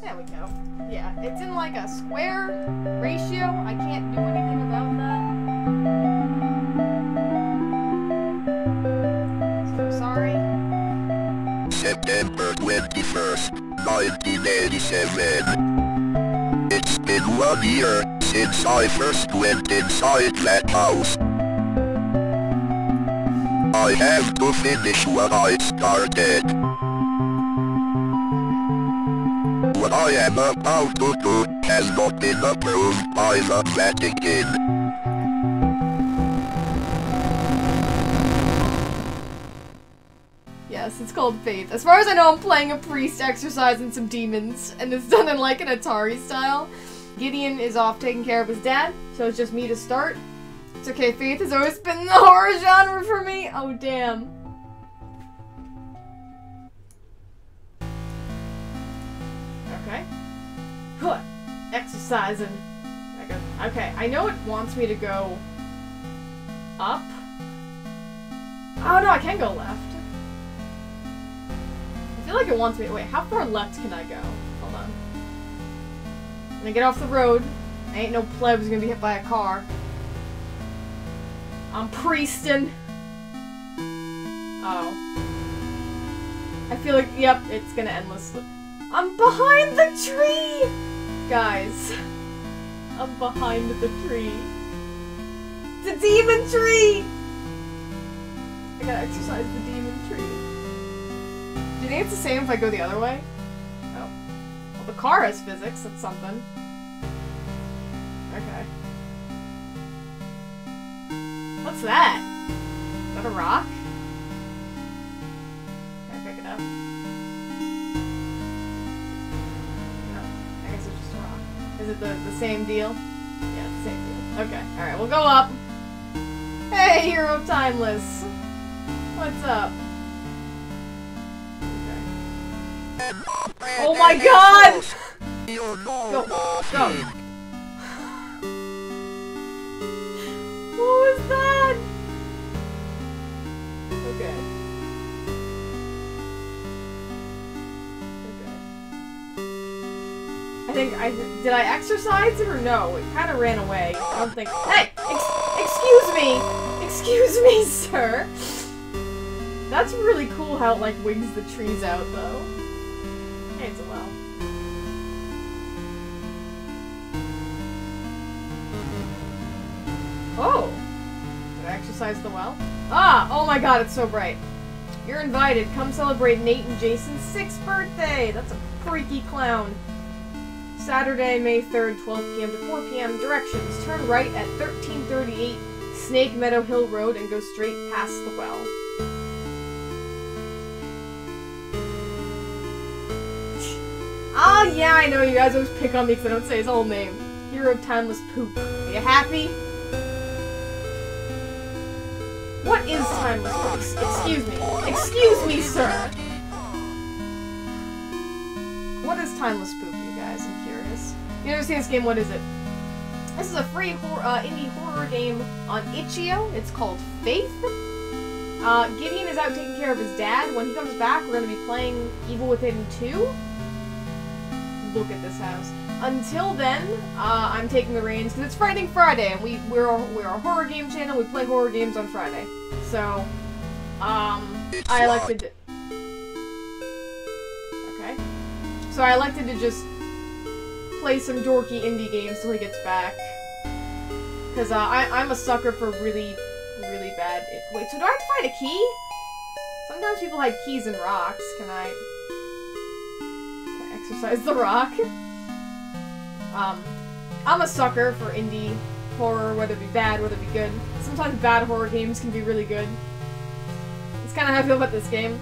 There we go. Yeah, it's in like a square ratio. I can't do anything about that. So sorry. September 21st, 1987. It's been 1 year since I first went inside that house. I have to finish what I started. What I am about to do has not been approved by the Vatican. Yes, it's called Faith. As far as I know, I'm playing a priest exorcising some demons, and it's done in like an Atari style. Gideon is off taking care of his dad, so it's just me to start. It's okay, Faith has always been the horror genre for me. Oh, damn. Okay. Huh. Exercising. Okay, I know it wants me to go up. Oh no, I can go left. I feel like it wants me to- wait, how far left can I go? Hold on. I'm gonna get off the road. I ain't no pleb who's gonna be hit by a car. I'm priestin'. Oh. I feel like- yep, it's gonna endlessly- I'm behind the tree! Guys, I'm behind the tree. The demon tree! I gotta exercise the demon tree. Do you think it's the same if I go the other way? Oh. Well, the car has physics, that's something. Okay. What's that? Is that a rock? Can I pick it up? Is it the same deal? Yeah, the same deal. Okay, alright, we'll go up. Hey, Hero Timeless! What's up? Okay. Oh my god! Go, go! What was that? Okay. Did I exercise it or no? It kind of ran away. I don't think- Hey! Excuse me! Excuse me, sir! That's really cool how it, like, wigs the trees out, though. Hey, it's a well. Oh! Did I exercise the well? Ah! Oh my god, it's so bright. You're invited. Come celebrate Nate and Jason's 6th birthday! That's a freaky clown. Saturday, May 3rd, 12 p.m. to 4 p.m. Directions: turn right at 1338 Snake Meadow Hill Road and go straight past the well. Ah, oh, yeah, I know you guys always pick on me because I don't say his whole name. Hero Timeless Poop. Are you happy? What is Timeless Poop? Excuse me. Excuse me, sir. What is Timeless Poop? I'm curious. If you never seen this game, what is it? This is a free indie horror game on Itch.io. It's called Faith. Gideon is out taking care of his dad. When he comes back, we're going to be playing Evil Within 2. Look at this house. Until then, I'm taking the reins because it's Frightening Friday, and we're a horror game channel. We play horror games on Friday. So, I elected to just play some dorky indie games till he gets back. Because I'm a sucker for really, really bad... Wait, so do I have to find a key? Sometimes people hide keys in rocks. Can I exercise the rock? I'm a sucker for indie horror, whether it be bad, whether it be good. Sometimes bad horror games can be really good. That's kind of how I feel about this game.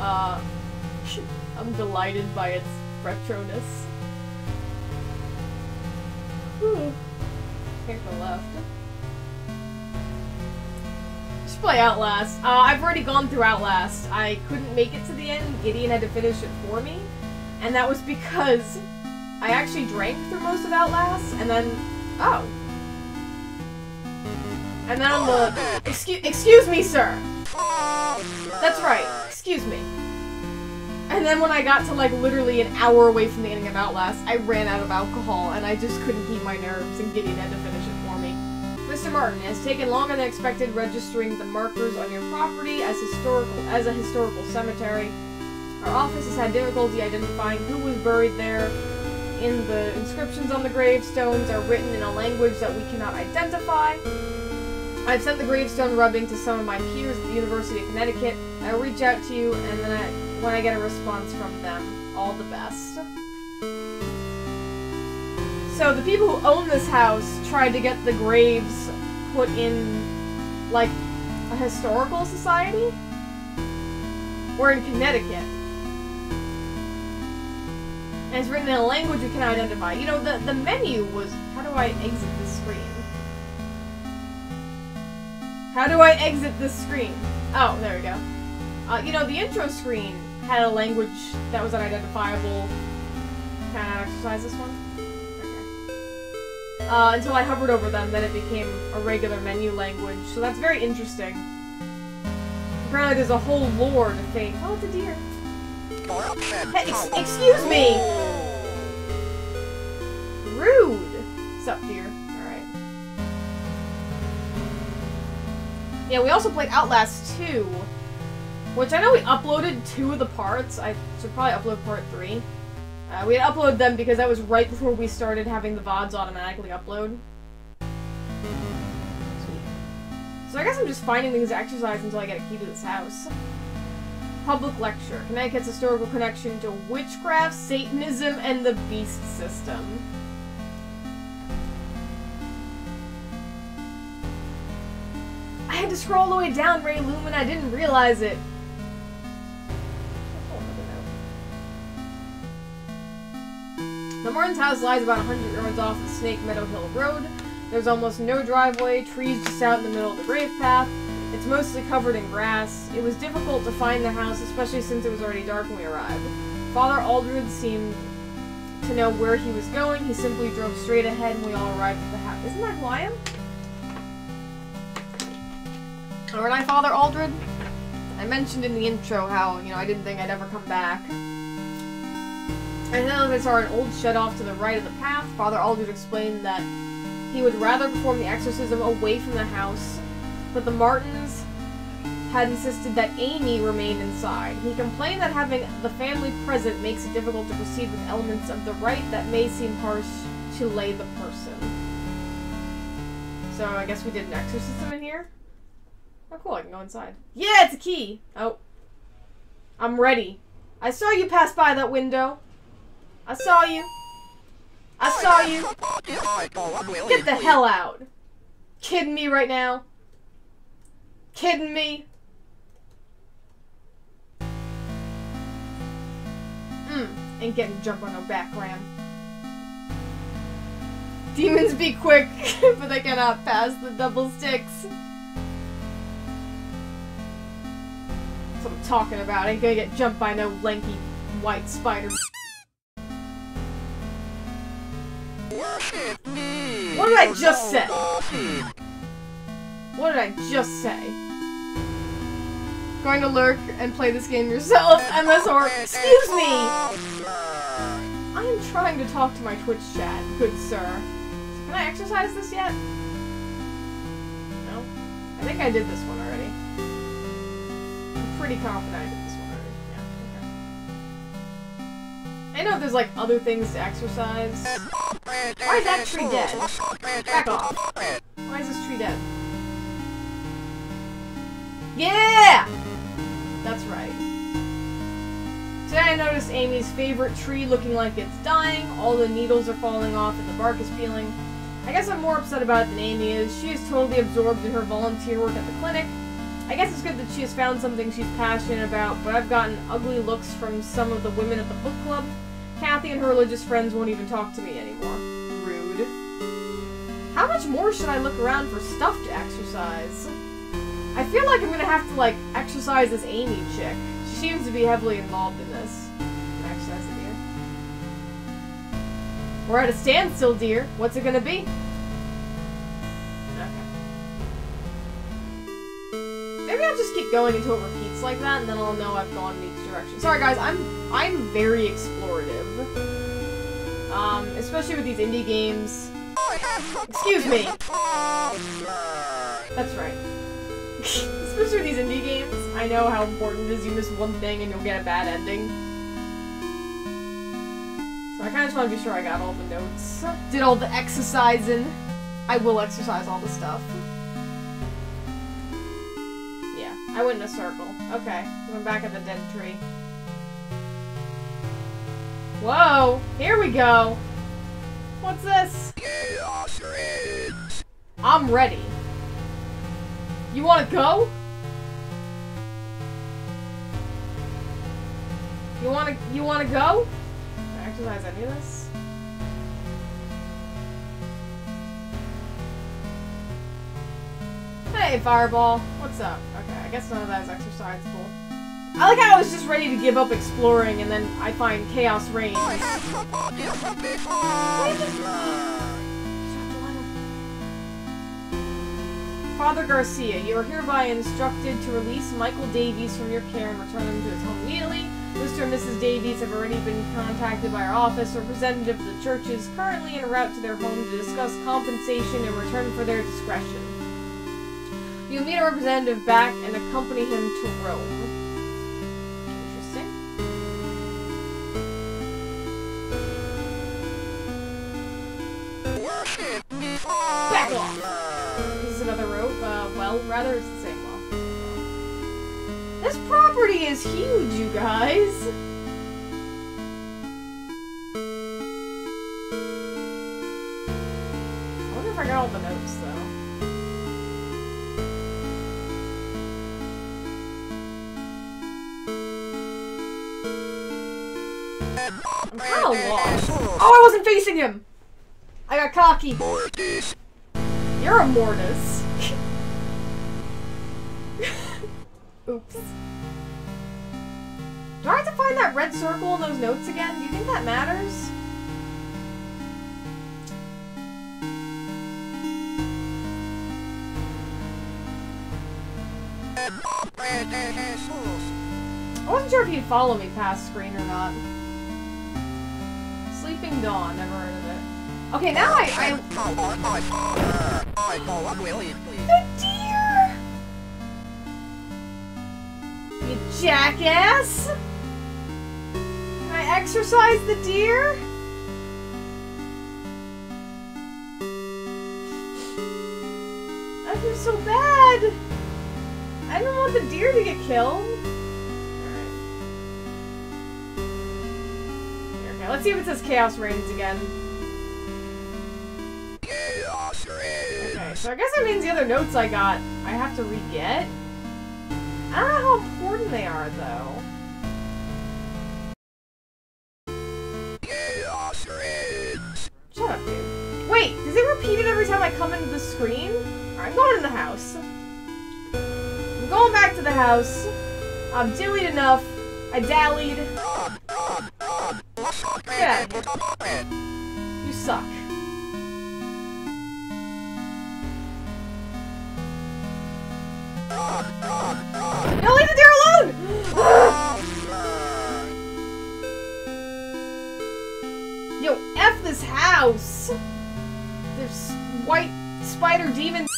I'm delighted by its retroness. Ooh. Can't go left. Just play Outlast. I've already gone through Outlast. I couldn't make it to the end. Gideon had to finish it for me. And that was because I actually drank through most of Outlast, and then... Oh. And then on the... Excuse me, sir! That's right. Excuse me. And then when I got to like literally an hour away from the ending of Outlast, I ran out of alcohol and I just couldn't keep my nerves and getting Ed to finish it for me. Mr. Martin has taken longer than expected registering the markers on your property as a historical cemetery. Our office has had difficulty identifying who was buried there. In the inscriptions on the gravestones are written in a language that we cannot identify. I've sent the gravestone rubbing to some of my peers at the University of Connecticut. I'll reach out to you, and then when I get a response from them, all the best. So the people who own this house tried to get the graves put in, like, a historical society? We're in Connecticut. And it's written in a language we cannot identify. You know, the menu was... How do I exit this screen? How do I exit this screen? Oh, there we go. You know, the intro screen had a language that was unidentifiable. Can I exercise this one? Okay. Until I hovered over them, then it became a regular menu language. So that's very interesting. Apparently there's a whole lore to Faith. Oh, it's a deer. Hey, excuse me! Rude! What's up, dear? Alright. Yeah, we also played Outlast 2, which I know we uploaded 2 of the parts. I should probably upload part 3. We had uploaded them because that was right before we started having the VODs automatically upload. Sweet. So I guess I'm just finding things to exercise until I get a key to this house. Public lecture. Connecticut's historical connection to witchcraft, Satanism, and the beast system. I had to scroll all the way down, Ray Lumen. I didn't realize it. The Martin's house lies about 100 yards off the Snake Meadow Hill Road. There's almost no driveway, trees just out in the middle of the grave path. It's mostly covered in grass. It was difficult to find the house, especially since it was already dark when we arrived. Father Aldred seemed to know where he was going. He simply drove straight ahead and we all arrived at the house. Isn't that who I am? Aren't I Father Aldred? I mentioned in the intro how, you know, I didn't think I'd ever come back. And then they saw an old shed off to the right of the path. Father Aldred explained that he would rather perform the exorcism away from the house, but the Martins had insisted that Amy remain inside. He complained that having the family present makes it difficult to proceed with elements of the rite that may seem harsh to lay the person. So I guess we did an exorcism in here? Oh cool, I can go inside. Yeah, it's a key! Oh. I'm ready. I saw you pass by that window. I saw you. I saw you. Get the hell out. Kidding me right now? Kidding me? Ain't getting jumped on no back, Ram. Demons be quick, but they cannot pass the double sticks. That's what I'm talking about. Ain't gonna get jumped by no lanky white spider. What did I just say? What did I just say? Going to lurk and play this game yourself, unless or- Excuse me! I am trying to talk to my Twitch chat, good sir. Can I exercise this yet? No? I think I did this one already. I'm pretty confident I did this one already. Yeah, okay. I know there's like other things to exercise. Why is that tree dead? Back off. Why is this tree dead? Yeah! That's right. Today I noticed Amy's favorite tree looking like it's dying. All the needles are falling off and the bark is peeling. I guess I'm more upset about it than Amy is. She is totally absorbed in her volunteer work at the clinic. I guess it's good that she has found something she's passionate about, but I've gotten ugly looks from some of the women at the book club. Kathy and her religious friends won't even talk to me anymore. Rude. How much more should I look around for stuff to exercise? I feel like I'm gonna have to, like, exercise this Amy chick. She seems to be heavily involved in this. Can I exercise it here? We're at a standstill, dear. What's it gonna be? Okay. Maybe I'll just keep going until it repeats like that, and then I'll know I've gone in each direction. Sorry guys, I'm very explorative. Especially with these indie games. Excuse me! That's right. Especially with these indie games, I know how important it is. You miss one thing and you'll get a bad ending. So I kinda just wanna be sure I got all the notes. Did all the exercising. I will exercise all the stuff. Yeah, I went in a circle. Okay, I'm back at the dead tree. Whoa! Here we go! What's this? I'm ready. You wanna go? You wanna go? Can I exercise any of this? Hey, Fireball. What's up? Okay, I guess none of that is exercisable. I like how I was just ready to give up exploring, and then I find chaos reigns. Father Garcia, you are hereby instructed to release Michael Davies from your care and return him to his home immediately. Mr. and Mrs. Davies have already been contacted by our office. Representative of the church is currently en route to their home to discuss compensation in return for their discretion. You'll meet a representative back and accompany him to Rome. Interesting. Back off! This is another rope. Well, rather, it's the same well. This property is huge, you guys! I wonder if I got all the notes, though. I'm kinda lost. Oh, I wasn't facing him! I got cocky. Mortis. You're a Mortis. Oops. Do I have to find that red circle in those notes again? Do you think that matters? I wasn't sure if he'd follow me past screen or not. Sleeping Dawn, never heard of it. Okay, now I call on William, please. The deer! You jackass! Can I exercise the deer? I feel so bad! I don't want the deer to get killed. Let's see if it says Chaos Reigns again. Chaos Reigns. Okay, so I guess that means the other notes I got, I have to re-get? I don't know how important they are, though. Chaos Reigns. Shut up, dude. Wait, does it repeat it every time I come into the screen? Alright, I'm going to the house. I'm going back to the house. I'm dillied enough. I dallied. Yeah. You suck. No, leave the deer alone! Yo, F this house! There's white spider demons.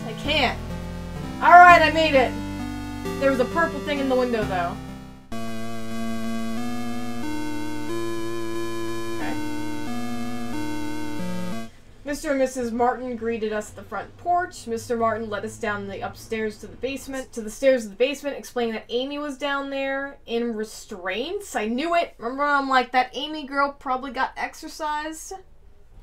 I can't. Alright, I made it. There was a purple thing in the window, though. Mr. and Mrs. Martin greeted us at the front porch. Mr. Martin led us down the upstairs to the basement, explaining that Amy was down there in restraints. I knew it. Remember, I'm like, that Amy girl probably got exercised.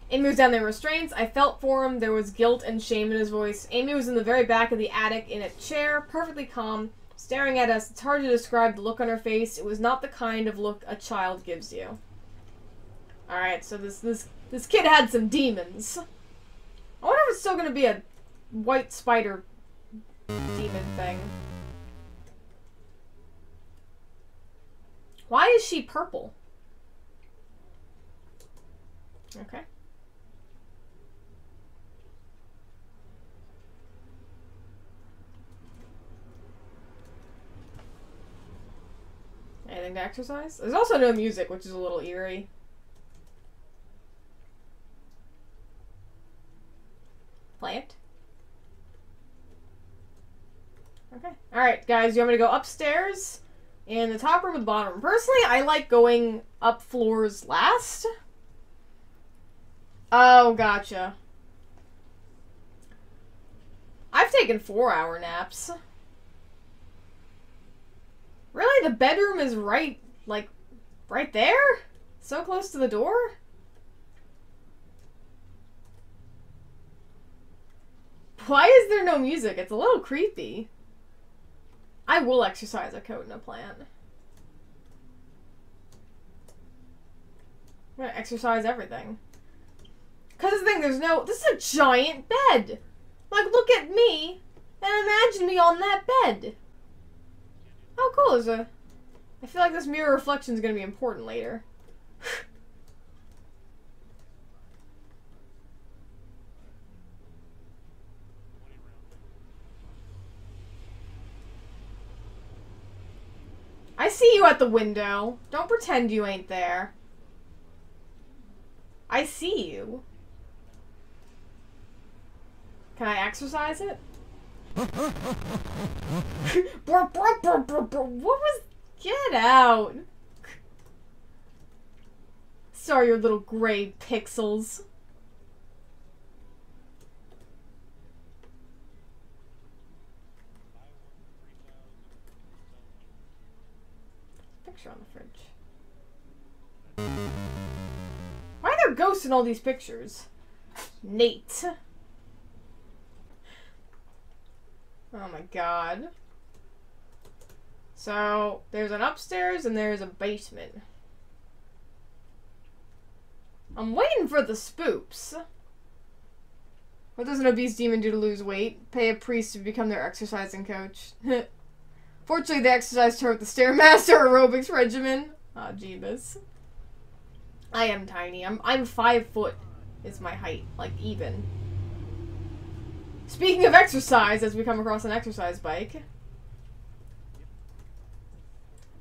Amy was down there in restraints. I felt for him. There was guilt and shame in his voice. Amy was in the very back of the attic in a chair, perfectly calm, staring at us. It's hard to describe the look on her face. It was not the kind of look a child gives you. Alright, so this kid had some demons. I wonder if it's still gonna be a white spider demon thing. Why is she purple? Okay. getting to exercise. There's also no music, which is a little eerie. Plant. Okay. Alright, guys, you want me to go upstairs? In the top room or the bottom room? Personally, I like going up floors last. Oh, gotcha. I've taken 4-hour naps. Really? The bedroom is right, like, right there? So close to the door? Why is there no music? It's a little creepy. I will exercise a coat and a plant. I'm gonna exercise everything. Because the thing, there's no... This is a giant bed! Like, look at me, and imagine me on that bed! How cool is it? I feel like this mirror reflection is gonna be important later. I see you at the window. Don't pretend you ain't there. I see you. Can I exercise it? What was... Get out. Sorry, your little gray pixels. Picture on the fridge. Why are there ghosts in all these pictures? Nate. Oh my god. So, there's an upstairs and there's a basement. I'm waiting for the spoops. What does an obese demon do to lose weight? Pay a priest to become their exercising coach. Fortunately, they exercised her with the Stairmaster aerobics regimen. Ah, Jeebus. I am tiny. I'm 5 foot is my height. Like, even. Speaking of exercise, as we come across an exercise bike.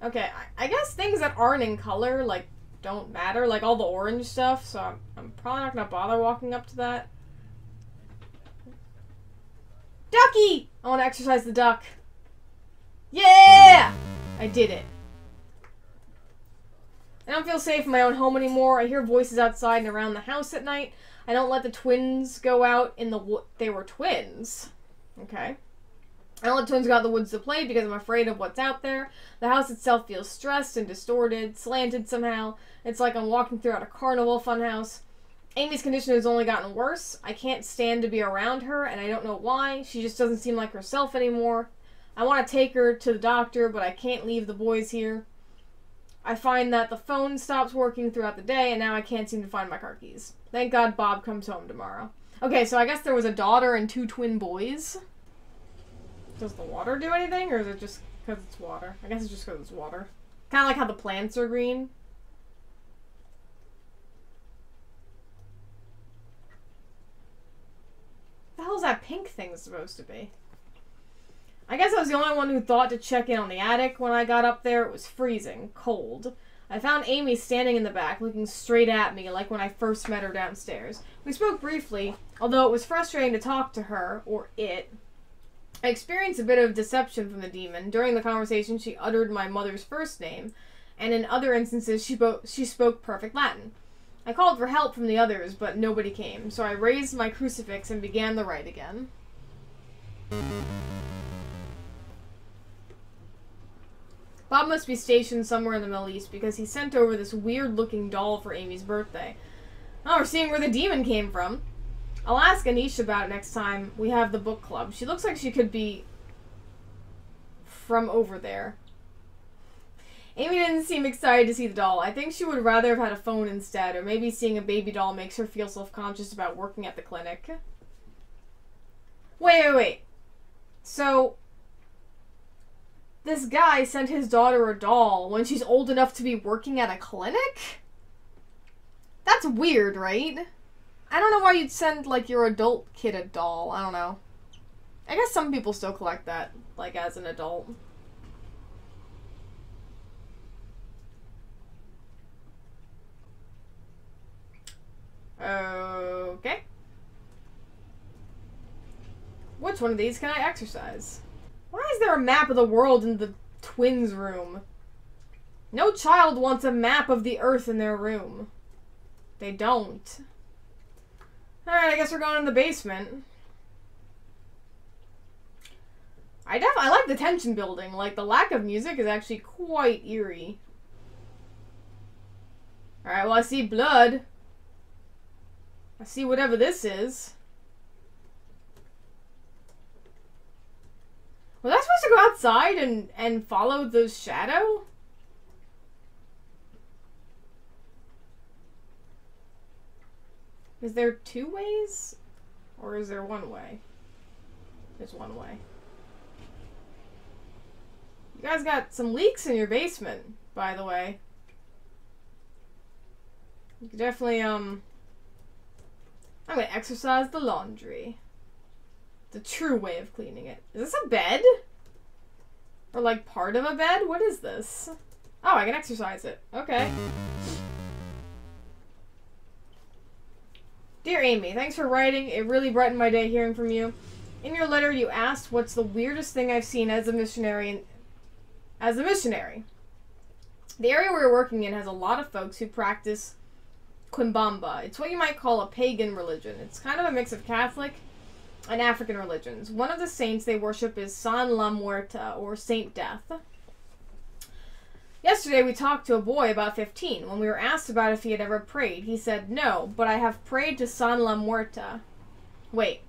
Okay, I guess things that aren't in color, like, don't matter. Like, all the orange stuff, so I'm probably not gonna bother walking up to that. Ducky! I want to exercise the duck. Yeah! I did it. I don't feel safe in my own home anymore. I hear voices outside and around the house at night. I don't let the twins go out in the woods. They were twins. Okay. I don't let twins go out in the woods to play because I'm afraid of what's out there. The house itself feels stressed and distorted, slanted somehow. It's like I'm walking throughout a carnival funhouse. Amy's condition has only gotten worse. I can't stand to be around her, and I don't know why. She just doesn't seem like herself anymore. I want to take her to the doctor, but I can't leave the boys here. I find that the phone stops working throughout the day, and now I can't seem to find my car keys. Thank God Bob comes home tomorrow. Okay, so I guess there was a daughter and 2 twin boys. Does the water do anything, or is it just because it's water? I guess it's just because it's water. Kind of like how the plants are green. What the hell is that pink thing supposed to be? I guess I was the only one who thought to check in on the attic. When I got up there, it was freezing cold. I found Amy standing in the back, looking straight at me, like when I first met her downstairs. We spoke briefly, although it was frustrating to talk to her, or it. I experienced a bit of deception from the demon. During the conversation, she uttered my mother's first name, and in other instances, she spoke perfect Latin. I called for help from the others, but nobody came, so I raised my crucifix and began the rite again. Bob must be stationed somewhere in the Middle East because he sent over this weird-looking doll for Amy's birthday. Oh, we're seeing where the demon came from. I'll ask Anisha about it next time we have the book club. She looks like she could be from over there. Amy didn't seem excited to see the doll. I think she would rather have had a phone instead, or maybe seeing a baby doll makes her feel self-conscious about working at the clinic. Wait. So... this guy sent his daughter a doll when she's old enough to be working at a clinic? That's weird, right? I don't know why you'd send, like, your adult kid a doll. I don't know. I guess some people still collect that, like, as an adult. search one of these. Can I exercise? Why is there a map of the world in the twins' room? No child wants a map of the earth in their room. They don't. Alright, I guess we're going in the basement. I like the tension building. Like, the lack of music is actually quite eerie. Alright, well, I see blood. I see whatever this is. Was I supposed to go outside and follow the shadow? Is there two ways? Or is there one way? There's one way. You guys got some leaks in your basement, by the way. You could definitely, I'm gonna exercise the laundry. The true way of cleaning it. Is this a bed? Or, like, part of a bed? What is this? Oh, I can exercise it. Okay. Dear Amy, thanks for writing. It really brightened my day hearing from you. In your letter, you asked what's the weirdest thing I've seen as a missionary The area we're working in has a lot of folks who practice Quimbamba. It's what you might call a pagan religion. It's kind of a mix of Catholic and African religions. One of the saints they worship is San La Muerta, or Saint Death. Yesterday we talked to a boy about 15. When we were asked about if he had ever prayed, he said, "No, but I have prayed to San La Muerta." Wait.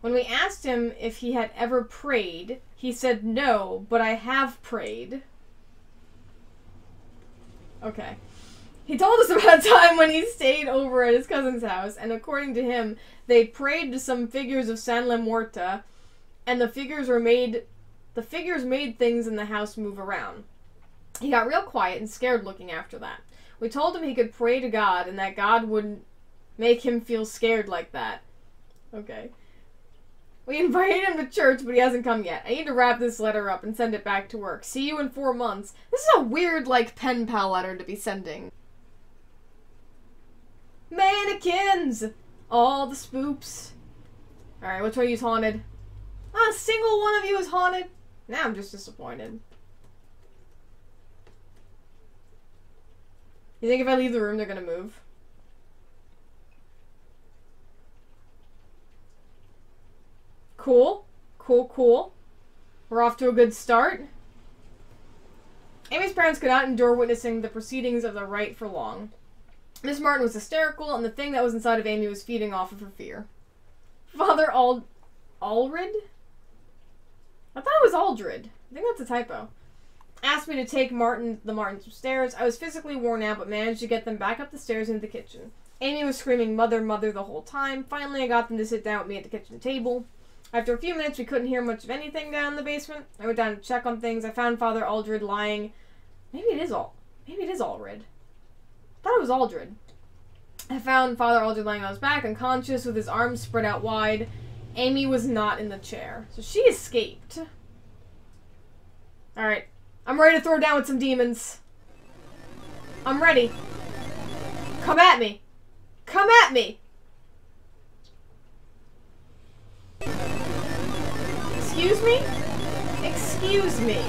When we asked him if he had ever prayed, he said, "No, but I have prayed." Okay. He told us about a time when he stayed over at his cousin's house, and according to him, they prayed to some figures of San La Muerta, and the figures made things in the house move around. He got real quiet and scared looking after that. We told him he could pray to God, and that God wouldn't make him feel scared like that. Okay. We invited him to church, but he hasn't come yet. I need to wrap this letter up and send it back to work. See you in 4 months. This is a weird, like, pen pal letter to be sending. Mannequins! All the spoops. Alright, which one of you is haunted? Not a single one of you is haunted. Now I'm just disappointed. You think if I leave the room, they're gonna move? Cool. Cool, cool. We're off to a good start. Amy's parents could not endure witnessing the proceedings of the rite for long. Miss Martin was hysterical, and the thing that was inside of Amy was feeding off of her fear. Father Aldred? I thought it was Aldred. I think that's a typo. Asked me to take the Martins upstairs. I was physically worn out, but managed to get them back up the stairs into the kitchen. Amy was screaming, "Mother, mother," the whole time. Finally, I got them to sit down with me at the kitchen table. After a few minutes, we couldn't hear much of anything down in the basement. I went down to check on things. I found Father Aldred lying. Maybe it is Aldred. I thought it was Aldred. I found Father Aldred lying on his back, unconscious, with his arms spread out wide. Amy was not in the chair. So she escaped. Alright. I'm ready to throw down with some demons. I'm ready. Come at me. Come at me! Excuse me? Excuse me.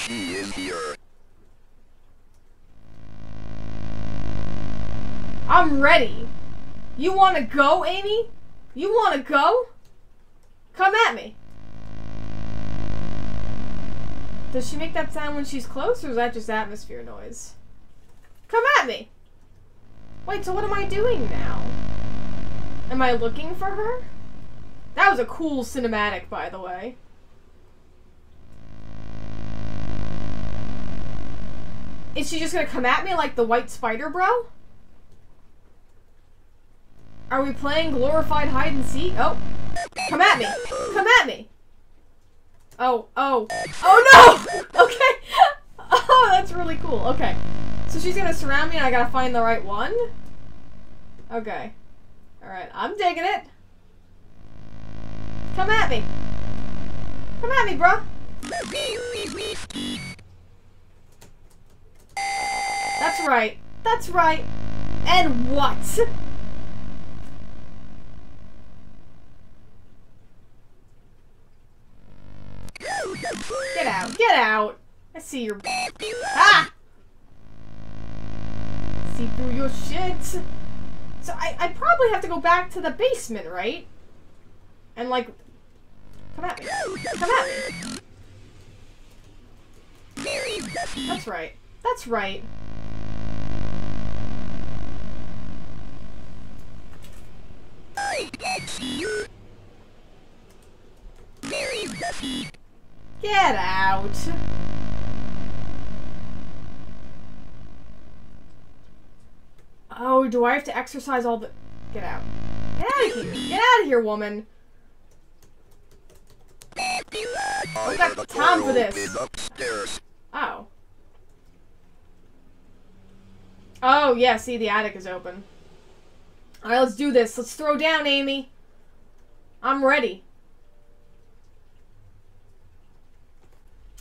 He is here. I'm ready. You wanna go, Amy? You wanna go? Come at me. Does she make that sound when she's close, or is that just atmosphere noise? Come at me. Wait, so what am I doing now? Am I looking for her? That was a cool cinematic, by the way. Is she just gonna come at me like the white spider, bro? Are we playing glorified hide and seek? Oh. Come at me. Come at me. Oh, oh. Oh no! Okay. Oh, that's really cool. Okay. So she's gonna surround me and I gotta find the right one? Okay. Alright, I'm digging it. Come at me. Come at me, bro. That's right. That's right. And what? Get out. Get out. I see your... Ah! See through your shit. So I probably have to go back to the basement, right? And like... Come at me. Come at me. That's right. That's right. Get out. Oh, do I have to exercise all the... Get out. Get out of here. Get out of here, woman. I don't got time for this. Oh. Oh, yeah, see, the attic is open. Alright, let's do this. Let's throw down, Amy. I'm ready.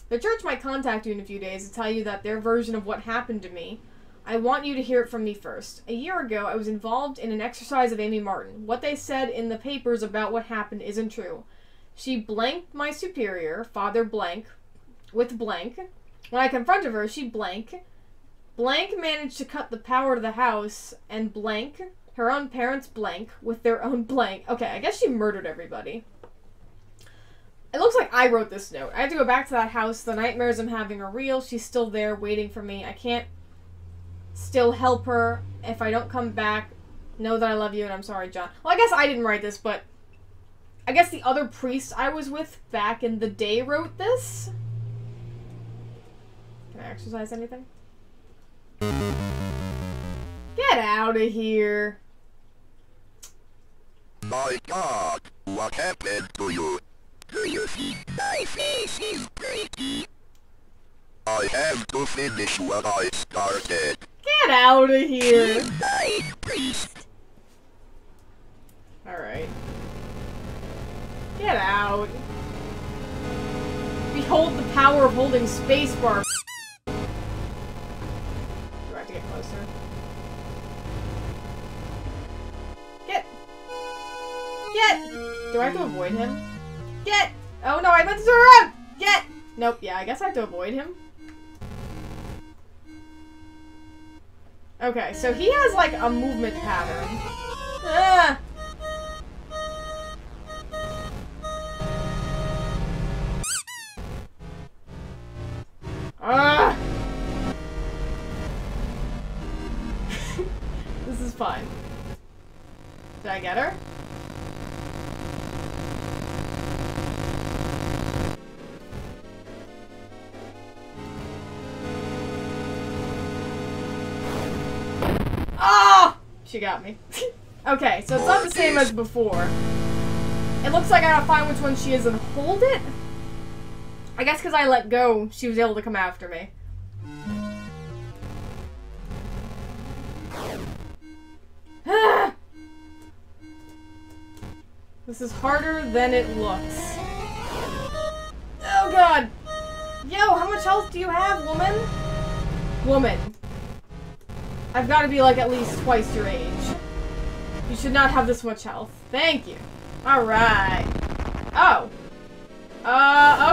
The church might contact you in a few days to tell you that their version of what happened to me. I want you to hear it from me first. A year ago, I was involved in an exercise of Amy Martin. What they said in the papers about what happened isn't true. She blanked my superior, Father Blank, with blank. When I confronted her, she blank. Blank managed to cut the power to the house, and blank, her own parents blank, with their own blank. Okay, I guess she murdered everybody. It looks like I wrote this note. I have to go back to that house. The nightmares I'm having are real. She's still there waiting for me. I can't still help her. If I don't come back, know that I love you and I'm sorry, John. Well, I guess I didn't write this, but I guess the other priest I was with back in the day wrote this. Can I exercise anything? Get out of here. My God, what happened to you? Do you think my face is pretty? I have to finish what I started. Get out of here. Alright. Get out. Behold the power of holding spacebar. Closer. Get! Do I have to avoid him? Get! Oh no, I meant to turn around! Get! Nope, yeah, I guess I have to avoid him. Okay, so he has like a movement pattern. Ah. Ah. This is fun. Did I get her? Oh! She got me. Okay, so it's not the same as before. It looks like I gotta find which one she is and hold it? I guess because I let go, she was able to come after me. This is harder than it looks. Oh God! Yo, how much health do you have, woman? Woman. I've got to be like at least twice your age. You should not have this much health. Thank you. Alright. Oh.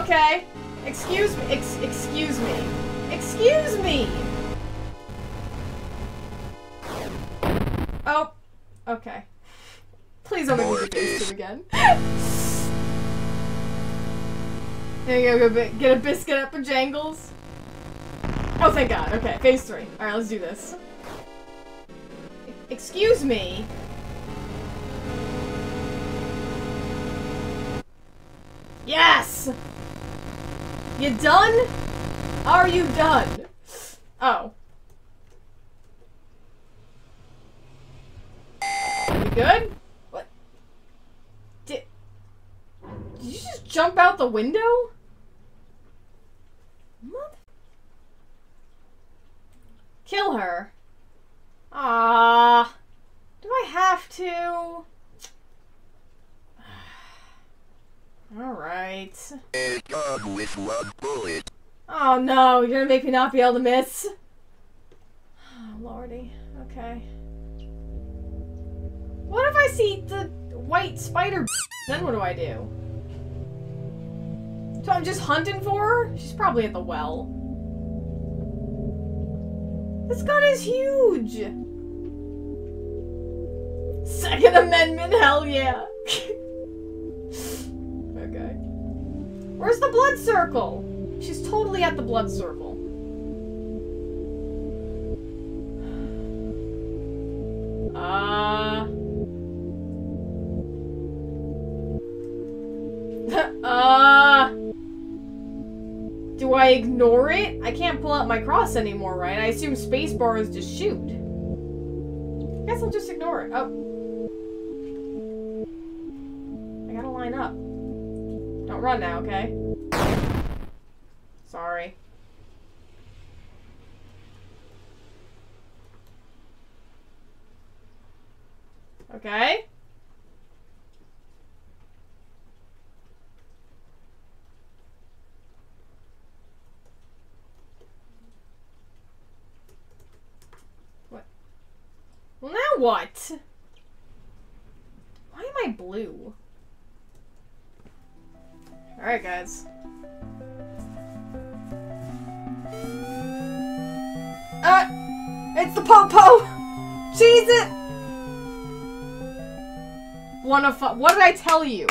Okay. Excuse me. Excuse me. Excuse me! Oh. Okay. Please don't make me do him again. There you go, get a biscuit up and jangles. Oh, thank God. Okay, phase 3. Alright, let's do this. Excuse me. Yes! You done? Are you done? Oh. You good? Did you just jump out the window? Mother... Kill her. Ah, do I have to? Alright. With one bullet. Oh no, you're gonna make me not be able to miss. Oh, Lordy. Okay. What if I see the white spider? Then what do I do? So I'm just hunting for her? She's probably at the well. This gun is huge! Second Amendment, hell yeah! Okay. Where's the blood circle? She's totally at the blood circle. Do I ignore it? I can't pull out my cross anymore, right? I assume spacebar is just shoot. I guess I'll just ignore it. Oh. I gotta line up. Don't run now, okay? Sorry. Okay. What? Well, now what? Why am I blue? Alright, guys. It's the po-po! Jesus! What did I tell you?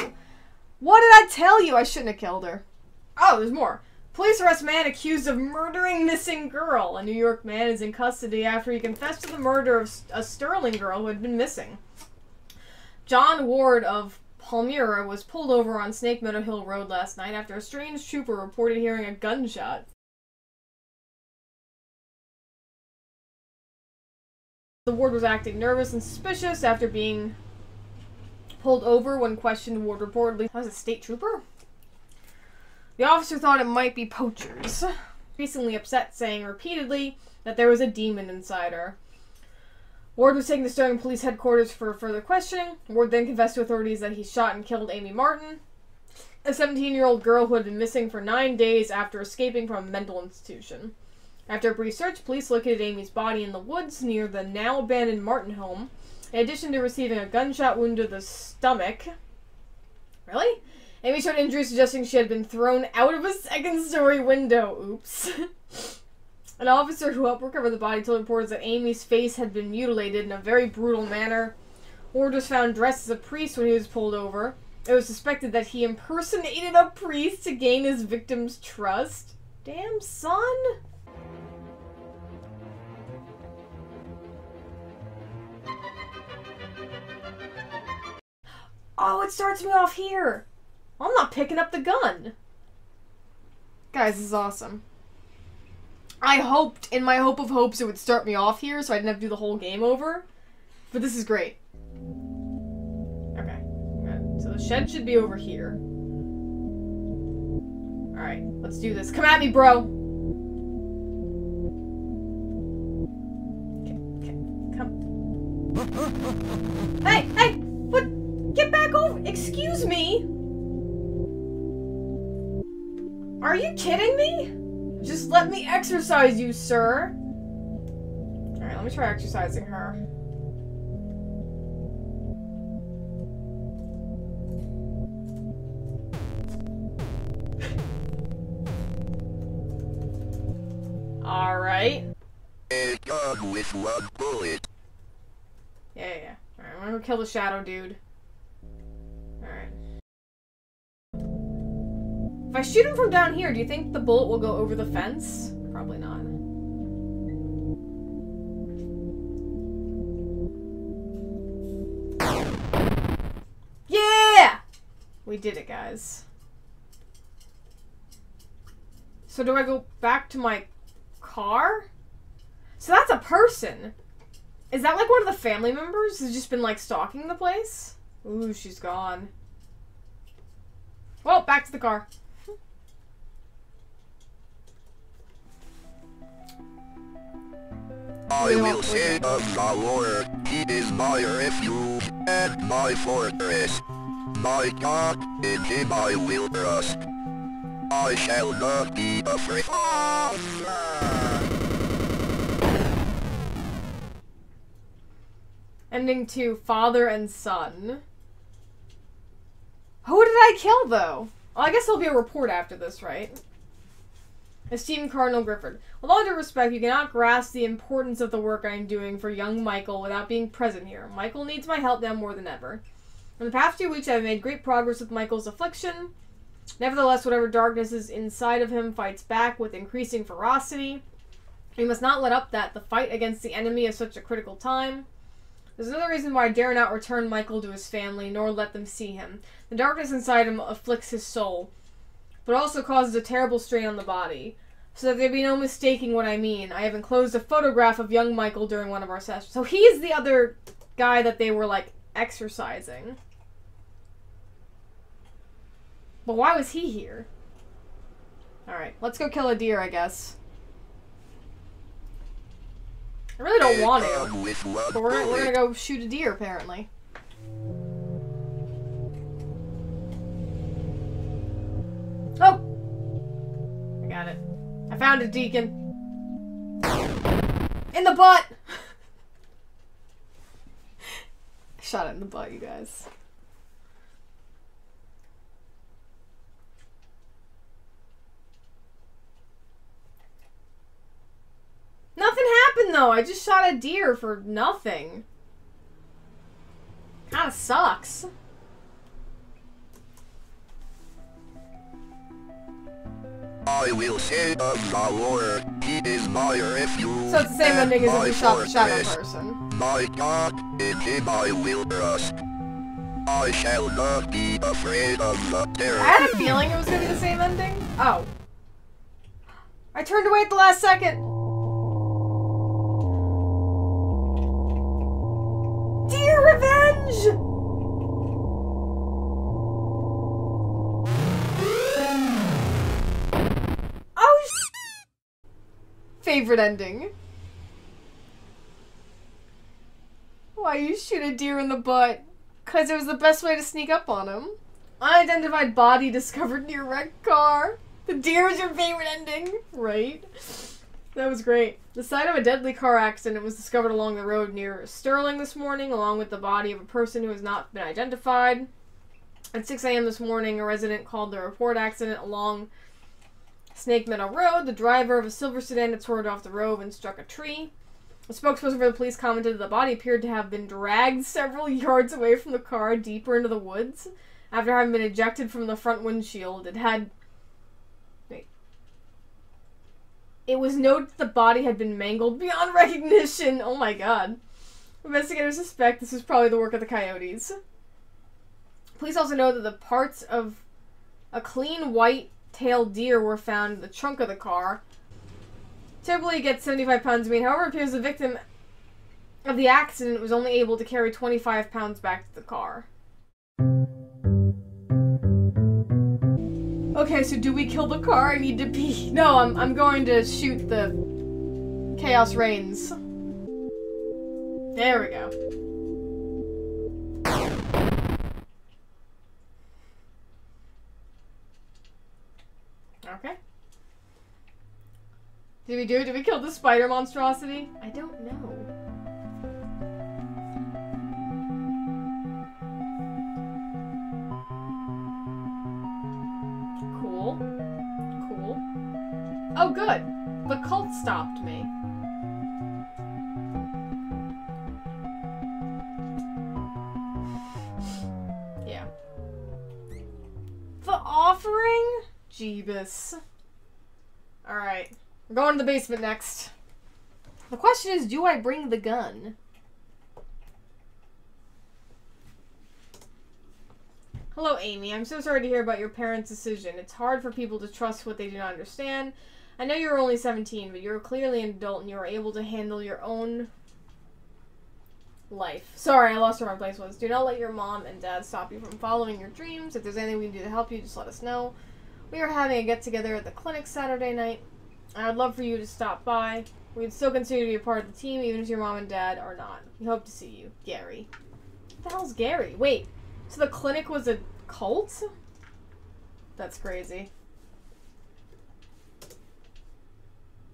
What did I tell you? I shouldn't have killed her. Oh, there's more. Police arrest man accused of murdering missing girl. A New York man is in custody after he confessed to the murder of a Sterling girl who had been missing. John Ward of Palmyra was pulled over on Snake Meadow Hill Road last night after a strange trooper reported hearing a gunshot. The Ward was acting nervous and suspicious after being pulled over. When questioned, Ward reportedly was a state trooper. The officer thought it might be poachers. Increasingly upset, saying repeatedly that there was a demon inside her. Ward was taken to Sterling Police Headquarters for further questioning. Ward then confessed to authorities that he shot and killed Amy Martin, a 17-year-old girl who had been missing for 9 days after escaping from a mental institution. After a brief search, police located Amy's body in the woods near the now-abandoned Martin home. In addition to receiving a gunshot wound to the stomach... Really? Amy showed injuries suggesting she had been thrown out of a second-story window. Oops. An officer who helped recover the body told reporters that Amy's face had been mutilated in a very brutal manner. Ward was found dressed as a priest when he was pulled over. It was suspected that he impersonated a priest to gain his victim's trust. Damn, son! Oh, it starts me off here! Well, I'm not picking up the gun! Guys, this is awesome. I hoped, in my hope of hopes, it would start me off here so I didn't have to do the whole game over. But this is great. Okay. So the shed should be over here. Alright, let's do this. Come at me, bro! Okay, come. Hey! Hey! Get back over! Excuse me! Are you kidding me? Just let me exercise you, sir. Alright, let me try exercising her. Alright. A gun with one bullet. Yeah. Alright, I'm gonna go kill the shadow dude. If I shoot him from down here, do you think the bullet will go over the fence? Probably not. Yeah! We did it, guys. So do I go back to my car? So that's a person. Is that like one of the family members who's just been like stalking the place? Ooh, she's gone. Well, back to the car. I will say of the Lord, he is my refuge and my fortress. My God, in him I will trust. I shall not be afraid. Ending to father and son. Who did I kill, though? Well, I guess there'll be a report after this, right? Esteemed Cardinal Grifford, with all due respect, you cannot grasp the importance of the work I am doing for young Michael without being present here. Michael needs my help now more than ever. In the past few weeks, I have made great progress with Michael's affliction. Nevertheless, whatever darkness is inside of him fights back with increasing ferocity. We must not let up that the fight against the enemy is such a critical time. There's another reason why I dare not return Michael to his family, nor let them see him. The darkness inside him afflicts his soul, but also causes a terrible strain on the body. So that there be no mistaking what I mean, I have enclosed a photograph of young Michael during one of our sessions. So he is the other guy that they were, like, exercising. But why was he here? Alright, let's go kill a deer, I guess. I really don't want to, but we're gonna go shoot a deer, apparently. Oh! I got it. I found a deacon. In the butt! I shot it in the butt, you guys. Nothing happened, though. I just shot a deer for nothing. Kinda sucks. I will say of the Lord, he is my refuge. So it's the same ending as if you shot a person. My God, in him I will trust. I shall not be afraid of the terror. I had a feeling it was gonna be the same ending. Oh. I turned away at the last second. Deer revenge! Oh, favorite ending. Why you shoot a deer in the butt? 'Cause it was the best way to sneak up on him. Unidentified body discovered near wrecked car. The deer is your favorite ending, right? That was great. The site of a deadly car accident was discovered along the road near Sterling this morning, along with the body of a person who has not been identified. At 6 a.m. this morning, a resident called the report accident along Snake Meadow Road. The driver of a silver sedan had swerved off the road and struck a tree. A spokesperson for the police commented that the body appeared to have been dragged several yards away from the car, deeper into the woods. After having been ejected from the front windshield, it had... It was noted that the body had been mangled beyond recognition. Oh my god. Investigators suspect this was probably the work of the coyotes. Police also know that the parts of a clean white-tailed deer were found in the trunk of the car. Typically gets 75 pounds of meat. However, it appears the victim of the accident was only able to carry 25 pounds back to the car. Okay, so do we kill the car? I need to pee. No, I'm going to shoot the Chaos Reigns. There we go. Okay. Did we do it? Did we kill the spider monstrosity? I don't know. Oh, good. The cult stopped me. Yeah. The offering? Jeebus. Alright. We're going to the basement next. The question is, do I bring the gun? Hello, Amy. I'm so sorry to hear about your parents' decision. It's hard for people to trust what they do not understand. I know you're only 17, but you're clearly an adult and you're able to handle your own life. Sorry, I lost where my place was. Do not let your mom and dad stop you from following your dreams. If there's anything we can do to help you, just let us know. We are having a get-together at the clinic Saturday night. I would love for you to stop by. We would still consider you to be a part of the team, even if your mom and dad are not. We hope to see you. Gary. What the hell's Gary? Wait, so the clinic was a cult? That's crazy.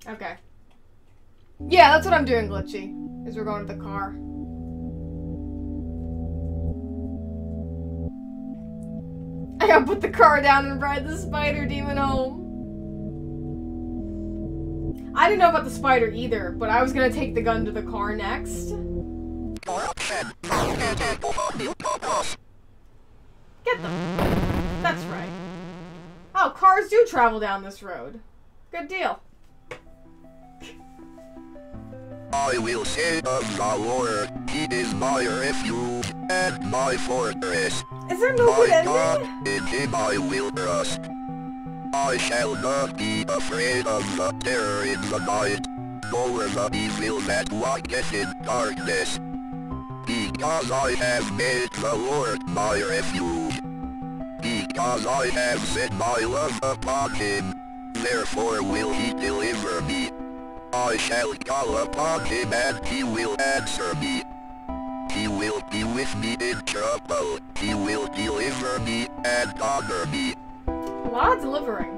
Okay. Yeah, that's what I'm doing, Glitchy, is we're going to the car. I gotta put the car down and ride the spider demon home. I didn't know about the spider either, but I was gonna take the gun to the car next. Get them. That's right. Oh, cars do travel down this road. Good deal. I will save the Lord. He is my refuge and my fortress. Is there no good ending? My God, in him I will trust. I shall not be afraid of the terror in the night, nor the evil that walketh in darkness. Because I have made the Lord my refuge. Because I have set my love upon him, therefore will he deliver me. I shall call upon him and he will answer me. He will be with me in trouble. He will deliver me and honor me. A lot of delivering.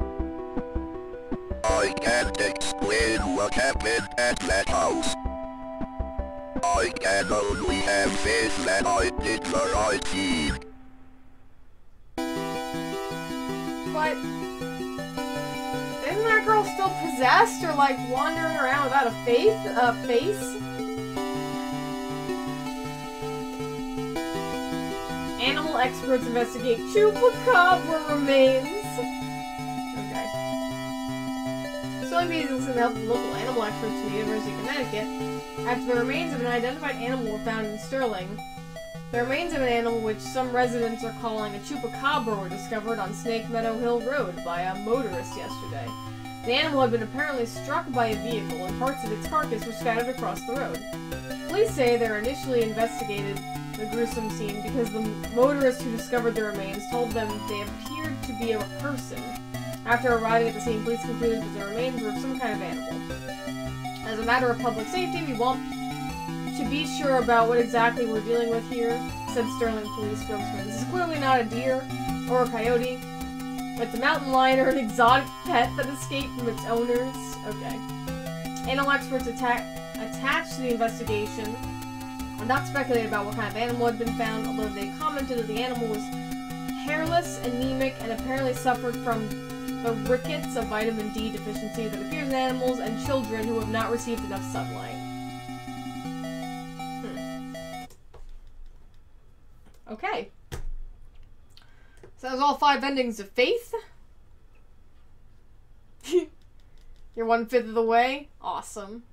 I can't explain what happened at that house. I can only have faith that I did the right thing. But isn't that girl still possessed or like wandering around without a face? Animal experts investigate chupacabra remains. Okay. Soil beetles and help local animal experts from the University of Connecticut after the remains of an identified animal were found in Sterling. The remains of an animal which some residents are calling a chupacabra were discovered on Snake Meadow Hill Road by a motorist yesterday. The animal had been apparently struck by a vehicle and parts of its carcass were scattered across the road. Police say they initially investigated the gruesome scene because the motorist who discovered the remains told them they appeared to be a person. After arriving at the scene, police concluded that the remains were of some kind of animal. As a matter of public safety, we won't to be sure about what exactly we're dealing with here, said Sterling police spokesman. This is clearly not a deer or a coyote, but the mountain lion or an exotic pet that escaped from its owners. Okay. Animal experts attached to the investigation are not speculating about what kind of animal had been found, although they commented that the animal was hairless, anemic, and apparently suffered from the rickets, a vitamin D deficiency that appears in animals and children who have not received enough sunlight. Okay. So that was all 5 endings of Faith. You're 1/5 of the way? Awesome.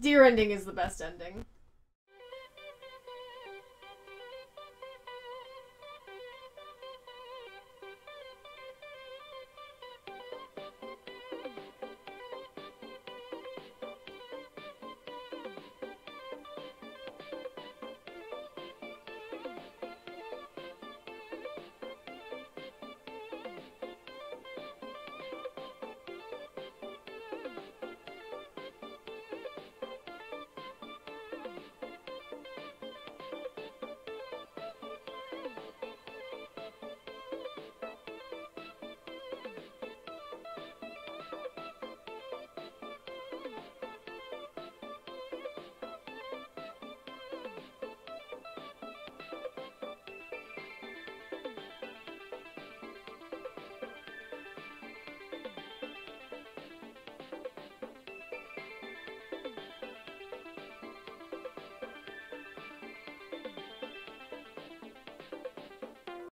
Deer ending is the best ending.